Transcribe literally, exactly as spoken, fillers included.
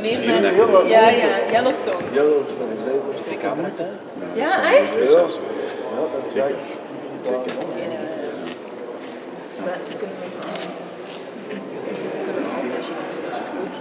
Meer naar, ja, ja, Yellowstone. Yellowstone is de camera. Ja, echt? Ja, dat is leuk. Maar dat kunnen we niet zien. Dat is altijd goed.